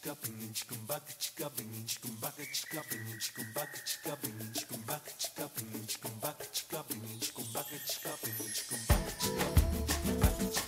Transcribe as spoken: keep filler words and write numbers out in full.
chicka bing chicka back chicka bing chicka back chicka bing chicka back chicka bing chicka back chicka bing chicka back chicka bing chicka back chicka bing chicka back chicka bing chicka back.